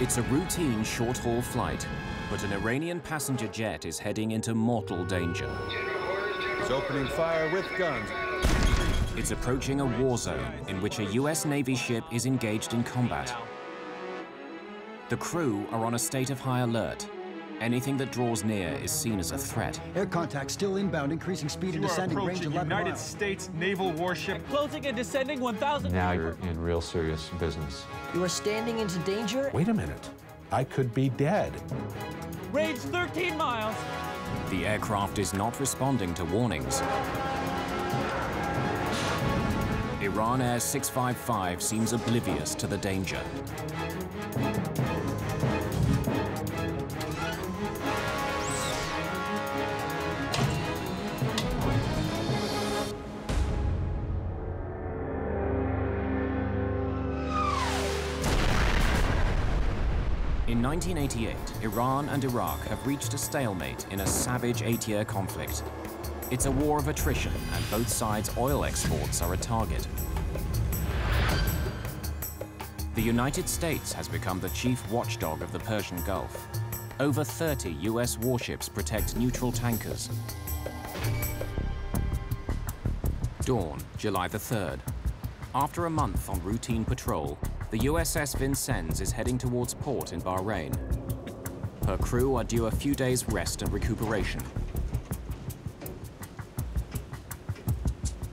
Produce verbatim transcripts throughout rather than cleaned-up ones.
It's a routine short-haul flight, but an Iranian passenger jet is heading into mortal danger. It's opening fire with guns. It's approaching a war zone in which a U S Navy ship is engaged in combat. The crew are on a state of high alert. Anything that draws near is seen as a threat. Air contact still inbound, increasing speed and descending range eleven miles. United States naval warship. Closing and descending one thousand. Now you're in real serious business. You are standing into danger. Wait a minute. I could be dead. Range thirteen miles. The aircraft is not responding to warnings. Iran Air six five five seems oblivious to the danger. In nineteen eighty-eight, Iran and Iraq have reached a stalemate in a savage eight-year conflict. It's a war of attrition, and both sides' oil exports are a target. The United States has become the chief watchdog of the Persian Gulf. Over thirty U S warships protect neutral tankers. Dawn, July the third. After a month on routine patrol, the U S S Vincennes is heading towards port in Bahrain. Her crew are due a few days' rest and recuperation.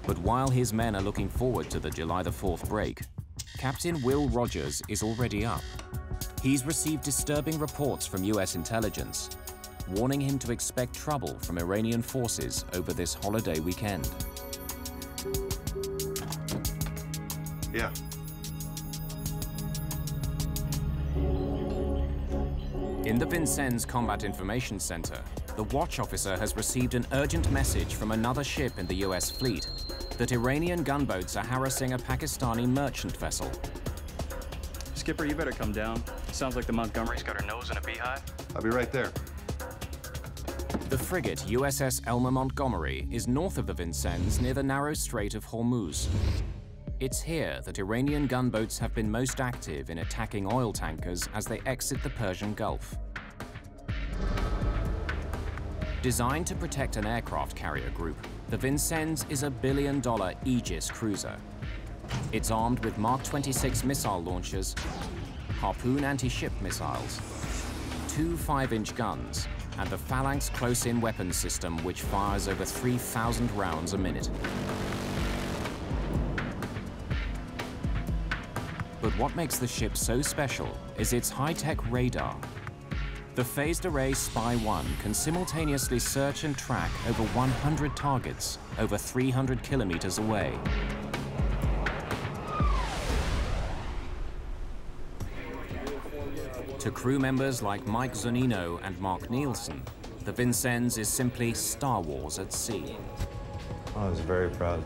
But while his men are looking forward to the July the fourth break, Captain Will Rogers is already up. He's received disturbing reports from U S intelligence, warning him to expect trouble from Iranian forces over this holiday weekend. Yeah. In the Vincennes Combat Information Center, the watch officer has received an urgent message from another ship in the U S fleet that Iranian gunboats are harassing a Pakistani merchant vessel. Skipper, you better come down. Sounds like the Montgomery's got her nose in a beehive. I'll be right there. The frigate U S S Elmer Montgomery is north of the Vincennes near the narrow Strait of Hormuz. It's here that Iranian gunboats have been most active in attacking oil tankers as they exit the Persian Gulf. Designed to protect an aircraft carrier group, the Vincennes is a billion-dollar Aegis cruiser. It's armed with Mark twenty-six missile launchers, Harpoon anti-ship missiles, two five-inch guns, and the Phalanx close-in weapons system, which fires over three thousand rounds a minute. But what makes the ship so special is its high-tech radar. The phased array S P Y one can simultaneously search and track over one hundred targets over three hundred kilometers away. To crew members like Mike Zunino and Mark Nielsen, the Vincennes is simply Star Wars at sea. I was very proud.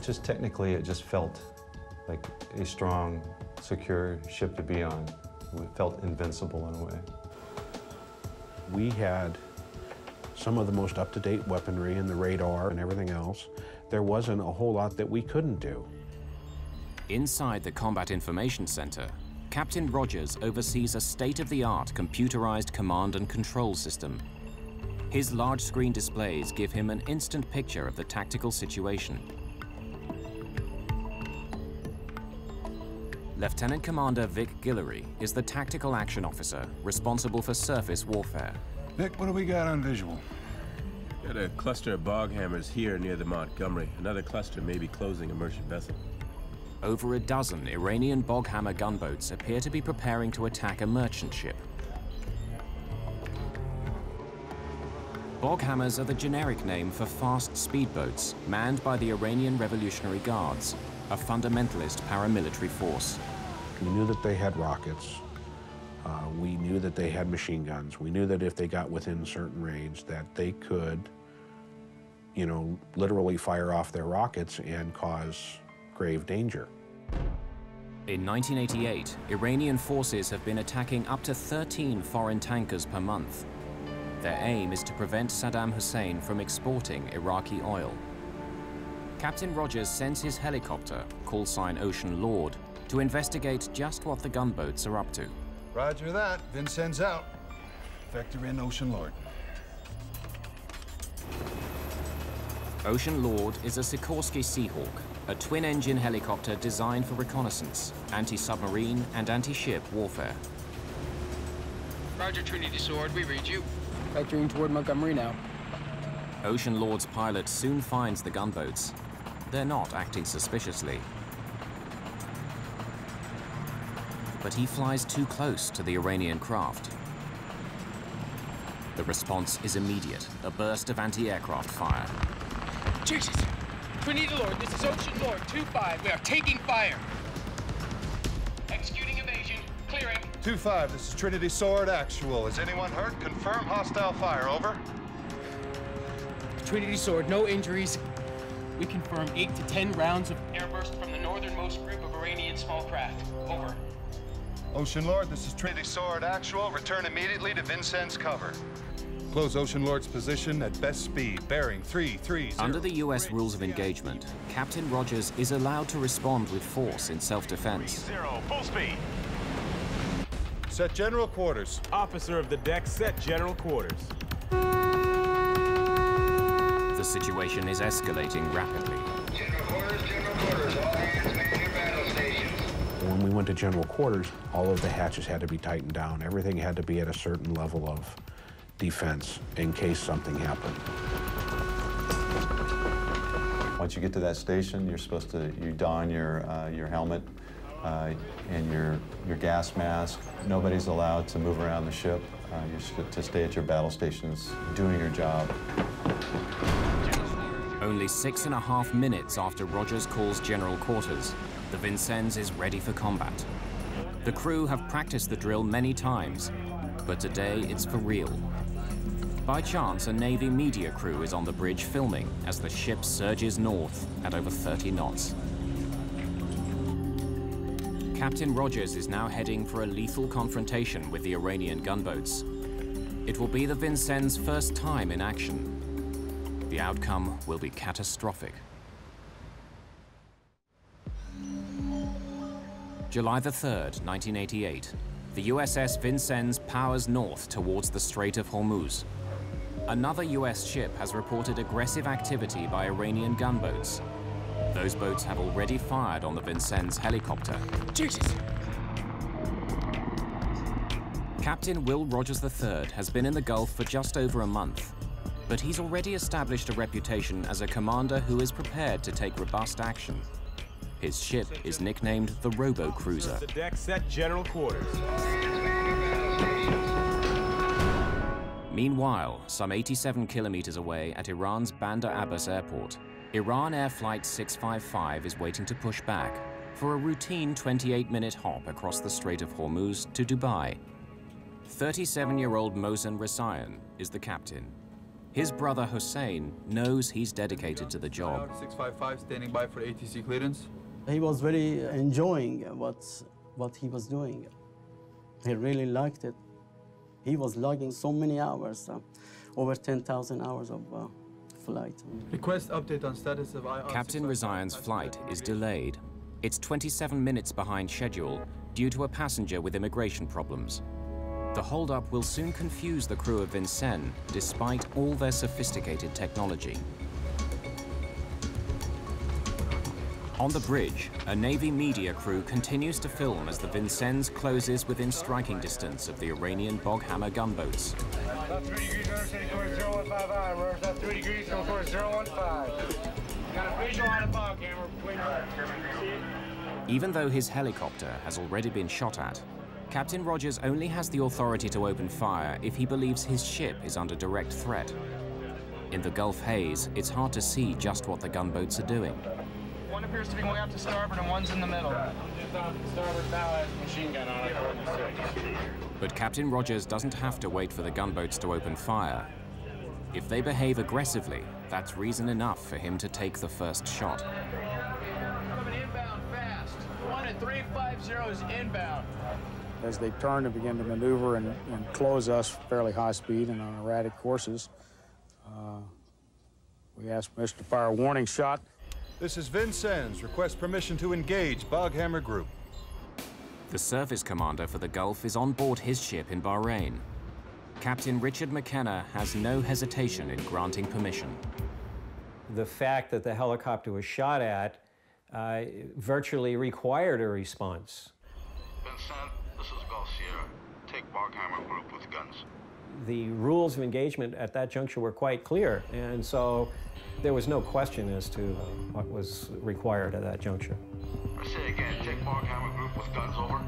Just technically, it just felt like a strong, secure ship to be on. We felt invincible in a way. We had some of the most up-to-date weaponry and the radar and everything else. There wasn't a whole lot that we couldn't do. Inside the Combat Information Center, Captain Rogers oversees a state-of-the-art computerized command and control system. His large-screen displays give him an instant picture of the tactical situation. Lieutenant Commander Vic Guillory is the tactical action officer responsible for surface warfare. Vic, what do we got on visual? Got a cluster of boghammers here near the Montgomery. Another cluster may be closing a merchant vessel. Over a dozen Iranian boghammer gunboats appear to be preparing to attack a merchant ship. Boghammers are the generic name for fast speedboats manned by the Iranian Revolutionary Guards, a fundamentalist paramilitary force. We knew that they had rockets. Uh, we knew that they had machine guns. We knew that if they got within certain range that they could, you know, literally fire off their rockets and cause grave danger. In nineteen eighty-eight, Iranian forces have been attacking up to thirteen foreign tankers per month. Their aim is to prevent Saddam Hussein from exporting Iraqi oil. Captain Rogers sends his helicopter, callsign Ocean Lord, to investigate just what the gunboats are up to. Roger that. Vincennes out. Vector in, Ocean Lord. Ocean Lord is a Sikorsky Seahawk, a twin-engine helicopter designed for reconnaissance, anti-submarine, and anti-ship warfare. Roger, Trinity Sword, we read you. Vectoring toward Montgomery now. Ocean Lord's pilot soon finds the gunboats. They're not acting suspiciously. But he flies too close to the Iranian craft. The response is immediate, a burst of anti-aircraft fire. Jesus! Trinity Lord, this is Ocean Lord two five. We are taking fire. Executing evasion. Clearing. two five, this is Trinity Sword actual. Is anyone hurt? Confirm hostile fire. Over. Trinity Sword, no injuries. We confirm eight to ten rounds of airburst from the northernmost group of Iranian small craft. Over. Ocean Lord, this is Trinity Sword actual. Return immediately to Vincennes cover. Close Ocean Lord's position at best speed, bearing three three zero. Under the U S rules of engagement, Captain Rogers is allowed to respond with force in self-defense. Zero, full speed. Set general quarters. Officer of the deck, set general quarters. The situation is escalating rapidly. General quarters, general quarters, all hands major battle stations. When we went to general quarters, all of the hatches had to be tightened down. Everything had to be at a certain level of defense in case something happened. Once you get to that station, you're supposed to you don your uh, your helmet uh, and your your gas mask. Nobody's allowed to move around the ship. Uh, you're to stay at your battle stations, doing your job. Only six and a half minutes after Rogers calls general quarters, the Vincennes is ready for combat. The crew have practiced the drill many times, but today it's for real. By chance, a Navy media crew is on the bridge filming as the ship surges north at over thirty knots. Captain Rogers is now heading for a lethal confrontation with the Iranian gunboats. It will be the Vincennes' first time in action. The outcome will be catastrophic. July the third, nineteen eighty-eight. The U S S Vincennes powers north towards the Strait of Hormuz. Another U S ship has reported aggressive activity by Iranian gunboats. Those boats have already fired on the Vincennes helicopter. Jesus! Captain Will Rogers the third has been in the Gulf for just over a month, but he's already established a reputation as a commander who is prepared to take robust action. His ship is nicknamed the Robo Cruiser. The deck set general quarters. Meanwhile, some eighty-seven kilometers away at Iran's Bandar Abbas airport, Iran Air Flight six five five is waiting to push back for a routine twenty-eight minute hop across the Strait of Hormuz to Dubai. thirty-seven-year-old Mohsen Rezaian is the captain. His brother Hussein knows he's dedicated to the job. six five five standing by for A T C clearance. He was very enjoying what, what he was doing. He really liked it. He was logging so many hours, uh, over ten thousand hours of uh, flight. Request update on status of I R. Captain Rezaian's flight is delayed. It's twenty-seven minutes behind schedule due to a passenger with immigration problems. The holdup will soon confuse the crew of Vincennes, despite all their sophisticated technology. On the bridge, a Navy media crew continues to film as the Vincennes closes within striking distance of the Iranian boghammer gunboats. About three degrees, we're about three degrees, so course zero one five. Got a visual on the boghammer. Even though his helicopter has already been shot at, Captain Rogers only has the authority to open fire if he believes his ship is under direct threat. In the Gulf haze, it's hard to see just what the gunboats are doing. One appears to be way out to starboard and one's in the middle. But Captain Rogers doesn't have to wait for the gunboats to open fire. If they behave aggressively, that's reason enough for him to take the first shot. Coming inbound fast. One and three five zeros inbound. As they turn and begin to maneuver and, and close us fairly high speed and on erratic courses, uh, we asked Mister to fire a warning shot. This is Vincennes. Request permission to engage Boghammer Group. The service commander for the Gulf is on board his ship in Bahrain. Captain Richard McKenna has no hesitation in granting permission. The fact that the helicopter was shot at uh, virtually required a response. Vincent, this is Belsier. Take Boghammer group with guns. The rules of engagement at that juncture were quite clear, and so there was no question as to what was required at that juncture. I say again, take Boghammer group with guns, over.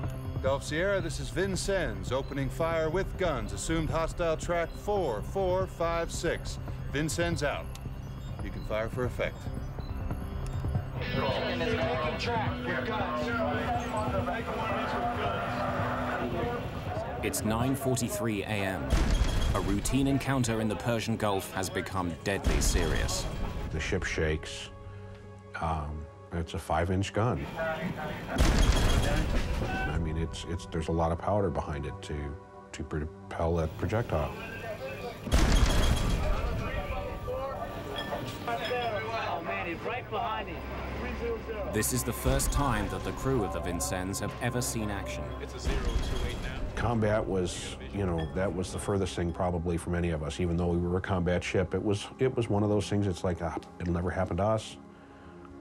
Gulf Sierra, this is Vincennes, opening fire with guns, assumed hostile track four four five six. Vincennes out. You can fire for effect. It's nine forty-three a m A routine encounter in the Persian Gulf has become deadly serious. The ship shakes. Um, it's a five-inch gun. I mean, it's it's there's a lot of powder behind it to to propel that projectile. Oh man, he's right behind him. This is the first time that the crew of the Vincennes have ever seen action. It's a zero two eight now. Combat was, you know, that was the furthest thing probably from any of us. Even though we were a combat ship, it was it was one of those things. It's like, ah, it'll never happen to us,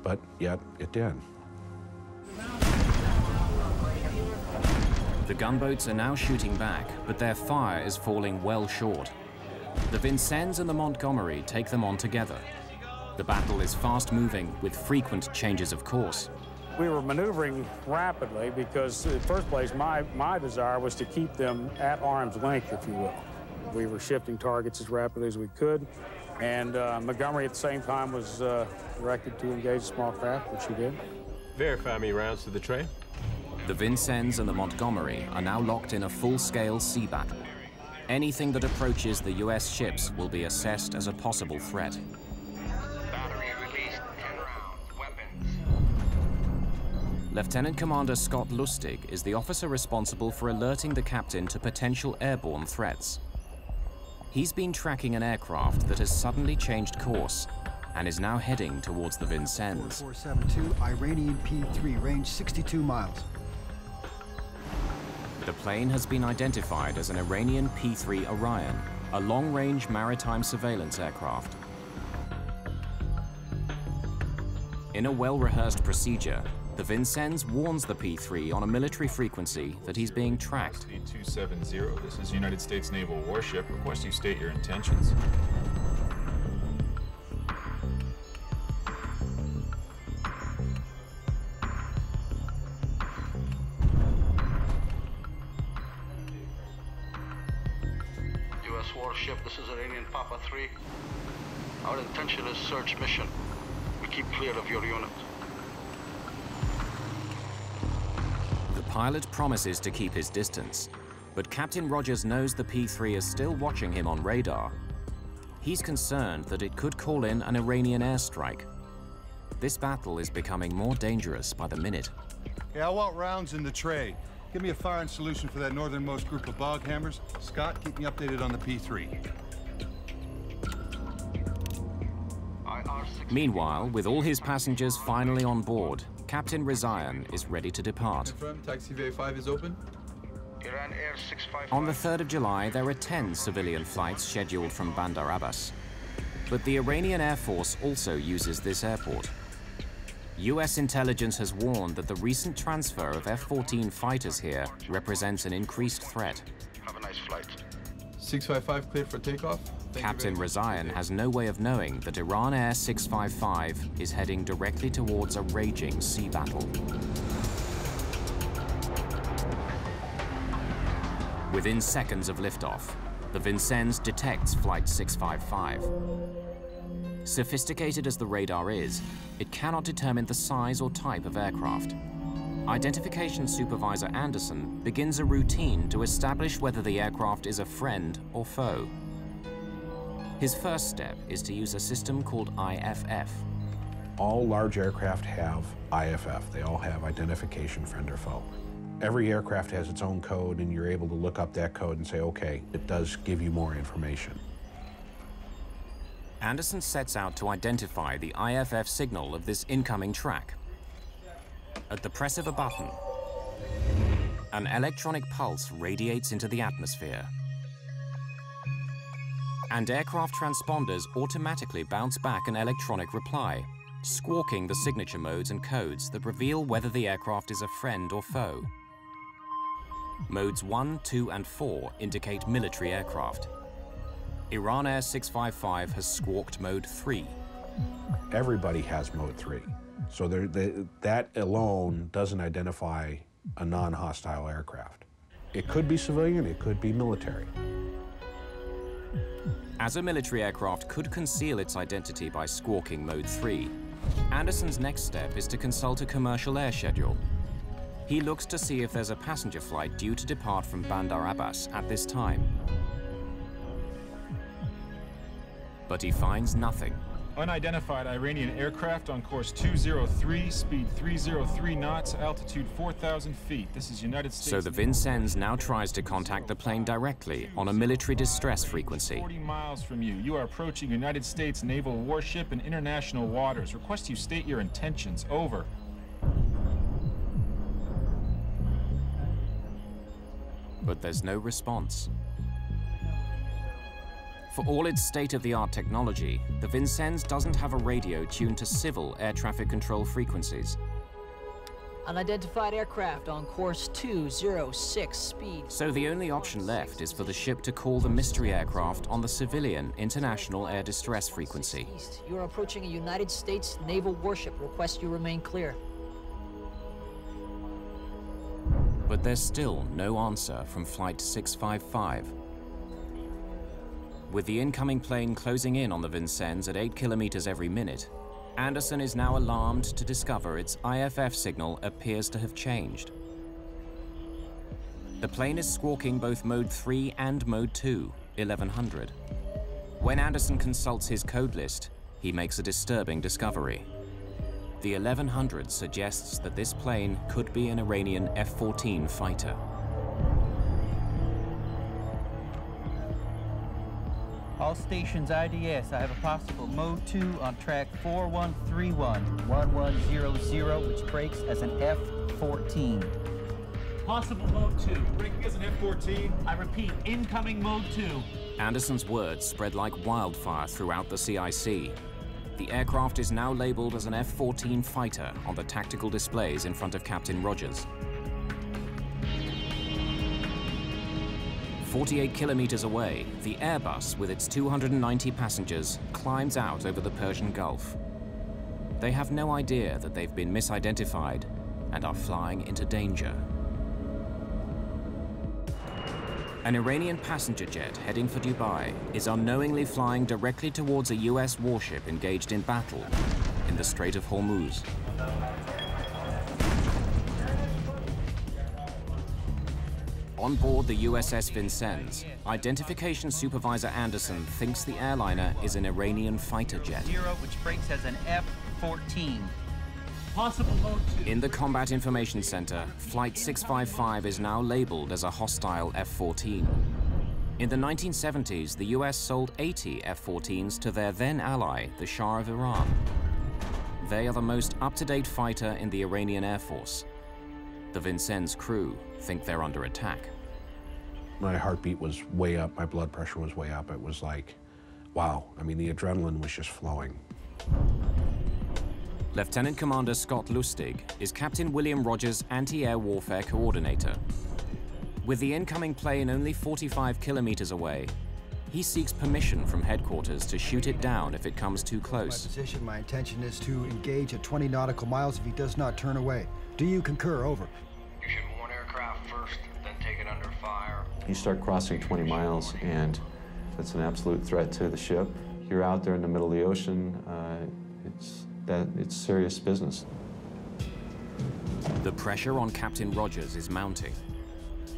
but yet it did. The gunboats are now shooting back, but their fire is falling well short. The Vincennes and the Montgomery take them on together. The battle is fast-moving, with frequent changes of course. We were maneuvering rapidly because, in the first place, my, my desire was to keep them at arm's length, if you will. We were shifting targets as rapidly as we could, and uh, Montgomery at the same time was uh, directed to engage small craft, which he did. Verify me rounds to the train. The Vincennes and the Montgomery are now locked in a full-scale sea battle. Anything that approaches the U S ships will be assessed as a possible threat. Battery released, ten rounds, weapons. Lieutenant Commander Scott Lustig is the officer responsible for alerting the captain to potential airborne threats. He's been tracking an aircraft that has suddenly changed course and is now heading towards the Vincennes. four four seven two, Iranian P three, range sixty-two miles. The plane has been identified as an Iranian P three Orion, a long-range maritime surveillance aircraft. In a well-rehearsed procedure, the Vincennes warns the P three on a military frequency that he's being tracked. two seventy, this is United States Naval Warship, request you state your intentions. Warship, this is Iranian Papa three. Our intention is search mission. We keep clear of your unit. The pilot promises to keep his distance, but Captain Rogers knows the P three is still watching him on radar. He's concerned that it could call in an Iranian airstrike. This battle is becoming more dangerous by the minute. Yeah, I want rounds in the trade. Give me a firing solution for that northernmost group of bog hammers. Scott, keep me updated on the P three. Meanwhile, with all his passengers finally on board, Captain Rezaian is ready to depart. Taxi V A five is open. Iran Air six five five. On the third of July, there are ten civilian flights scheduled from Bandar Abbas. But the Iranian Air Force also uses this airport. U S intelligence has warned that the recent transfer of F fourteen fighters here represents an increased threat. Have a nice flight. six five five cleared for takeoff. Thank Captain Rezaian has no way of knowing that Iran Air six five five is heading directly towards a raging sea battle. Within seconds of liftoff, the Vincennes detects Flight six five five. Sophisticated as the radar is, it cannot determine the size or type of aircraft. Identification Supervisor Anderson begins a routine to establish whether the aircraft is a friend or foe. His first step is to use a system called I F F. All large aircraft have I F F. They all have identification friend or foe. Every aircraft has its own code, and you're able to look up that code and say, okay, it does give you more information. Anderson sets out to identify the I F F signal of this incoming track. At the press of a button, an electronic pulse radiates into the atmosphere, and aircraft transponders automatically bounce back an electronic reply, squawking the signature modes and codes that reveal whether the aircraft is a friend or foe. Modes one, two, and four indicate military aircraft. Iran Air six five five has squawked mode three. Everybody has mode three. So there, they, that alone doesn't identify a non-hostile aircraft. It could be civilian, it could be military. As a military aircraft could conceal its identity by squawking mode three, Anderson's next step is to consult a commercial air schedule. He looks to see if there's a passenger flight due to depart from Bandar Abbas at this time. But he finds nothing. Unidentified Iranian aircraft on course two zero three, speed three zero three knots, altitude four thousand feet. This is United States. So the Vincennes now tries to contact the plane directly on a military distress frequency. forty miles from you. You are approaching United States naval warship in international waters. Request you state your intentions. Over. But there's no response. For all its state-of-the-art technology, the Vincennes doesn't have a radio tuned to civil air traffic control frequencies. Unidentified aircraft on course two zero six, speed. So the only option left is for the ship to call the mystery aircraft on the civilian International Air Distress Frequency. You are approaching a United States naval warship. Request you remain clear. But there's still no answer from Flight six five five. With the incoming plane closing in on the Vincennes at eight kilometers every minute, Anderson is now alarmed to discover its I F F signal appears to have changed. The plane is squawking both mode three and mode two, eleven hundred. When Anderson consults his code list, he makes a disturbing discovery. The eleven hundred suggests that this plane could be an Iranian F fourteen fighter. All stations I D S, I have a possible mode two on track four one three one, one one zero zero, which breaks as an F fourteen. Possible mode two, breaking as an F fourteen. I repeat, incoming mode two. Anderson's words spread like wildfire throughout the C I C. The aircraft is now labeled as an F fourteen fighter on the tactical displays in front of Captain Rogers. forty-eight kilometers away, the Airbus, with its two hundred ninety passengers, climbs out over the Persian Gulf. They have no idea that they've been misidentified and are flying into danger. An Iranian passenger jet heading for Dubai is unknowingly flying directly towards a U S warship engaged in battle in the Strait of Hormuz. On board the U S S Vincennes, identification supervisor Anderson thinks the airliner is an Iranian fighter jet. Zero, which breaks as an F fourteen. Possible mode two. In the Combat Information Center, Flight six five five is now labeled as a hostile F fourteen. In the nineteen seventies, the U S sold eighty F fourteens to their then ally, the Shah of Iran. They are the most up-to-date fighter in the Iranian Air Force. The Vincennes crew think they're under attack. My heartbeat was way up, my blood pressure was way up. It was like, wow, I mean, the adrenaline was just flowing. Lieutenant Commander Scott Lustig is Captain William Rogers' anti-air warfare coordinator. With the incoming plane only forty-five kilometers away, he seeks permission from headquarters to shoot it down if it comes too close. My position, my intention is to engage at twenty nautical miles if he does not turn away. Do you concur? Over. You should warn aircraft first, then take it under fire. You start crossing twenty miles, and that's an absolute threat to the ship. You're out there in the middle of the ocean. Uh, it's that it's serious business. The pressure on Captain Rogers is mounting,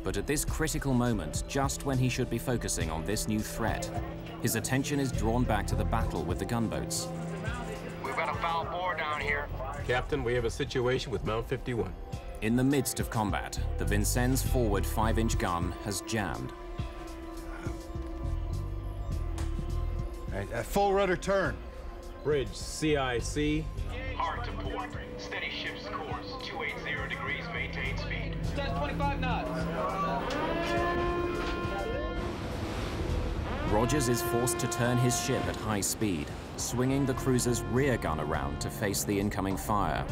but at this critical moment, just when he should be focusing on this new threat, his attention is drawn back to the battle with the gunboats. We've got a foul bore down here. Captain, we have a situation with Mount fifty-one. In the midst of combat, the Vincennes' forward five-inch gun has jammed. All right, a full rudder turn. Bridge C I C. Hard to port. Steady ship's course. two eighty degrees, maintain speed. Test twenty-five knots. Rogers is forced to turn his ship at high speed, swinging the cruiser's rear gun around to face the incoming fire.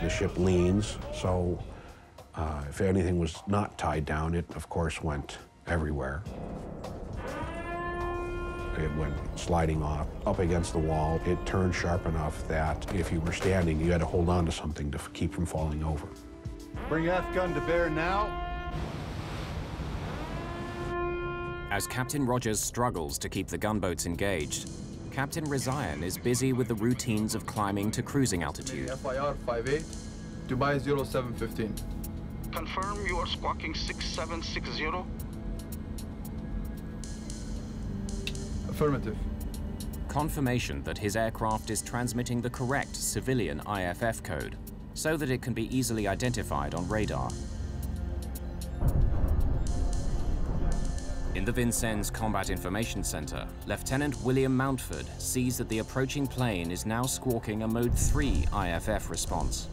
The ship leans, so uh, if anything was not tied down, it of course went everywhere. It went sliding off, up against the wall. It turned sharp enough that if you were standing, you had to hold on to something to keep from falling over. Bring F gun to bear now. As Captain Rogers struggles to keep the gunboats engaged, Captain Rezaian is busy with the routines of climbing to cruising altitude. F I R five eight, Dubai zero seven one five. Confirm you are squawking six seven six zero. Affirmative. Confirmation that his aircraft is transmitting the correct civilian I F F code, so that it can be easily identified on radar. In the Vincennes Combat Information Center, Lieutenant William Mountford sees that the approaching plane is now squawking a Mode three I F F response.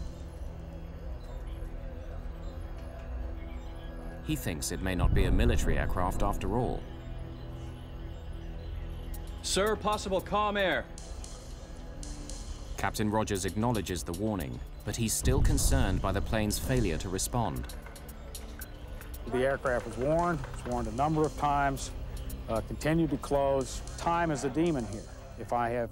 He thinks it may not be a military aircraft after all. Sir, possible calm air. Captain Rogers acknowledges the warning, but he's still concerned by the plane's failure to respond. The aircraft was warned, was warned a number of times, uh, continued to close. Time is a demon here. If I have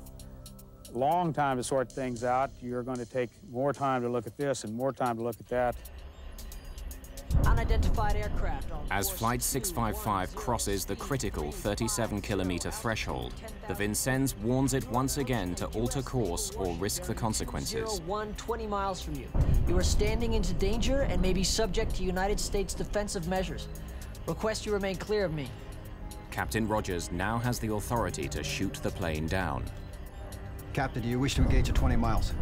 long time to sort things out, you're going to take more time to look at this and more time to look at that. Unidentified aircraft. As Flight six five five crosses the critical thirty-seven kilometer threshold, the Vincennes warns it once again to alter course or risk the consequences. one twenty miles from you. You are standing into danger and may be subject to United States defensive measures. Request you remain clear of me. Captain Rogers now has the authority to shoot the plane down. Captain, do you wish to engage at twenty miles?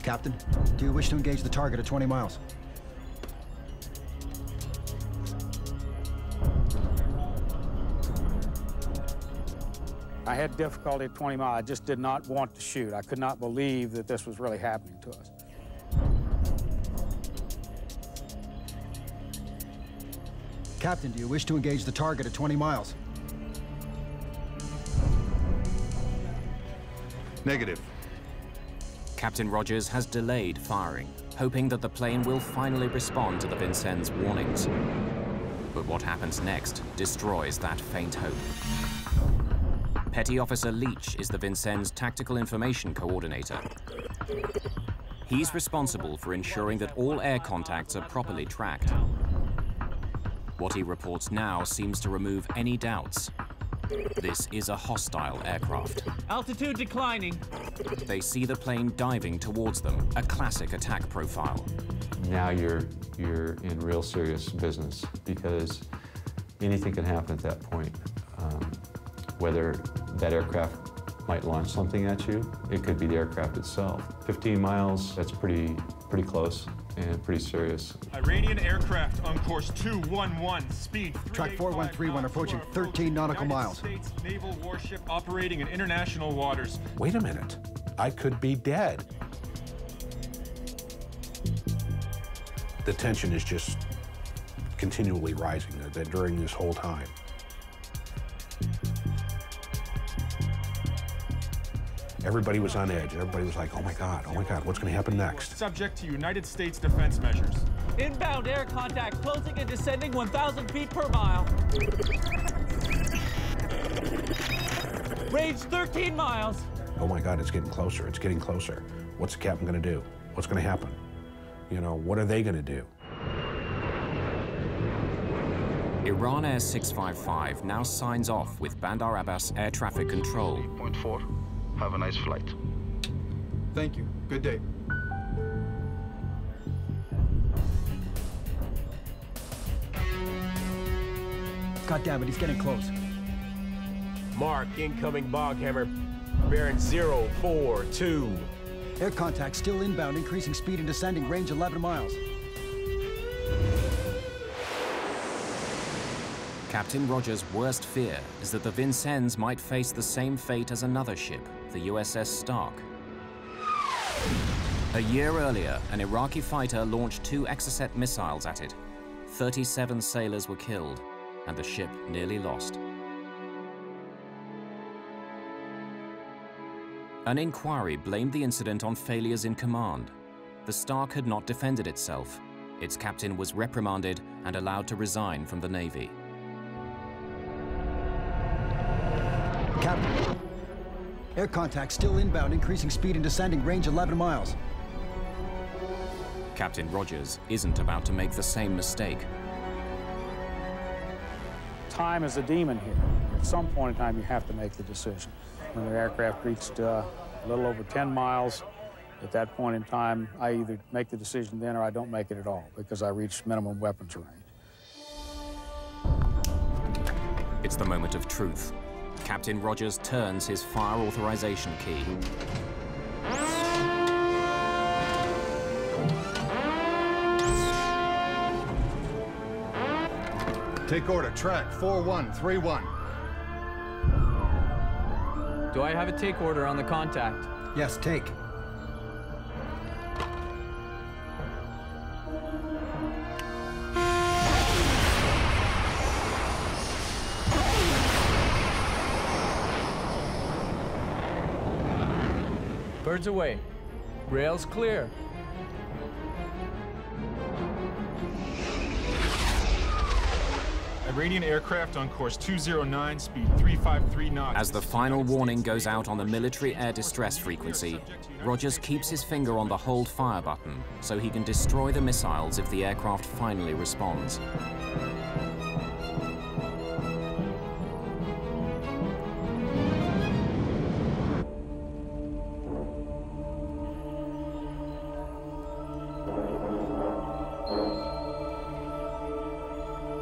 Captain, do you wish to engage the target at twenty miles? I had difficulty at twenty miles. I just did not want to shoot. I could not believe that this was really happening to us. Captain, do you wish to engage the target at twenty miles? Negative. Captain Rogers has delayed firing, hoping that the plane will finally respond to the Vincennes' warnings. But what happens next destroys that faint hope. Petty Officer Leach is the Vincennes' tactical information coordinator. He's responsible for ensuring that all air contacts are properly tracked. What he reports now seems to remove any doubts. This is a hostile aircraft. Altitude declining. They see the plane diving towards them, a classic attack profile. Now you're, you're in real serious business because anything can happen at that point. Um, whether that aircraft might launch something at you, it could be the aircraft itself. fifteen miles, that's pretty, pretty close and pretty serious. Iranian aircraft on course two one one, speed track four one three one, approaching thirteen nautical miles. States naval warship operating in international waters. Wait a minute, I could be dead. The tension is just continually rising during this whole time. Everybody was on edge. Everybody was like, oh my God, oh my God, what's going to happen next? Subject to United States defense measures. Inbound air contact, closing and descending one thousand feet per mile. Range thirteen miles. Oh my God, it's getting closer. It's getting closer. What's the captain going to do? What's going to happen? You know, what are they going to do? Iran Air six five five now signs off with Bandar Abbas Air Traffic Control. eight point four. Have a nice flight. Thank you. Good day. God damn it, he's getting close. Mark, incoming boghammer. bearing zero four two. Air contact still inbound, increasing speed and descending, range eleven miles. Captain Rogers' worst fear is that the Vincennes might face the same fate as another ship, the U S S Stark. A year earlier, an Iraqi fighter launched two Exocet missiles at it. thirty-seven sailors were killed, and the ship nearly lost. An inquiry blamed the incident on failures in command. The Stark had not defended itself. Its captain was reprimanded and allowed to resign from the Navy. Captain. Air contact still inbound, increasing speed and descending, range eleven miles. Captain Rogers isn't about to make the same mistake. Time is a demon here. At some point in time, you have to make the decision. When the aircraft reached uh, a little over ten miles, at that point in time, I either make the decision then or I don't make it at all because I reached minimum weapons range. It's the moment of truth. Captain Rogers turns his fire authorization key. Take order, track four one three one. Do I have a take order on the contact? Yes, take. Birds away. Rails clear. Iranian aircraft on course two zero nine, speed three five three knots. As the final warning goes out on the military air distress frequency, Rogers keeps his finger on the hold fire button so he can destroy the missiles if the aircraft finally responds.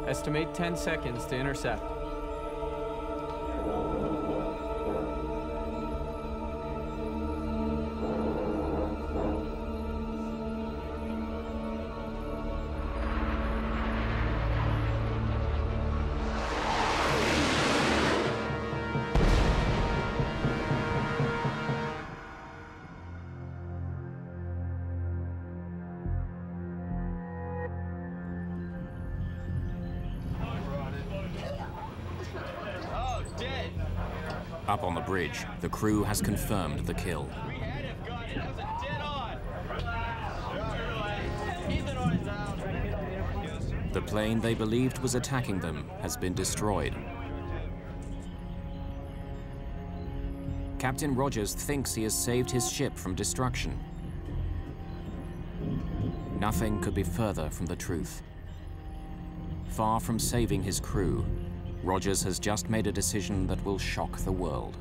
Estimate ten seconds to intercept. Up on the bridge, the crew has confirmed the kill. We had it, got it. It was a dead on. The plane they believed was attacking them has been destroyed. Captain Rogers thinks he has saved his ship from destruction. Nothing could be further from the truth. Far from saving his crew, Rogers has just made a decision that will shock the world.